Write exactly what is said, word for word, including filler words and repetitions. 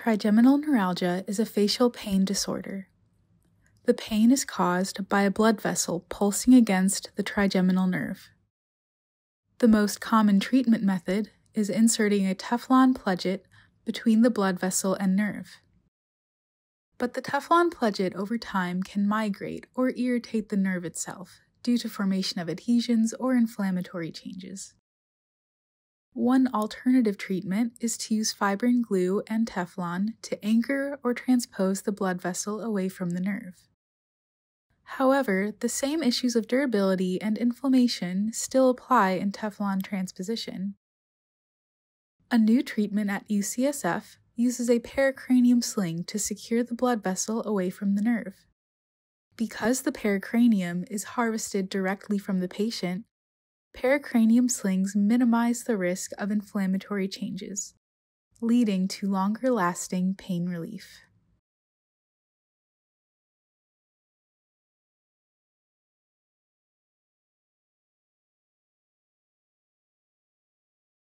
Trigeminal neuralgia is a facial pain disorder. The pain is caused by a blood vessel pulsing against the trigeminal nerve. The most common treatment method is inserting a Teflon pledget between the blood vessel and nerve. But the Teflon pledget over time can migrate or irritate the nerve itself due to formation of adhesions or inflammatory changes. One alternative treatment is to use fibrin glue and Teflon to anchor or transpose the blood vessel away from the nerve. However, the same issues of durability and inflammation still apply in Teflon transposition. A new treatment at U C S F uses a pericranium sling to secure the blood vessel away from the nerve. Because the pericranium is harvested directly from the patient, pericranium slings minimize the risk of inflammatory changes, leading to longer-lasting pain relief.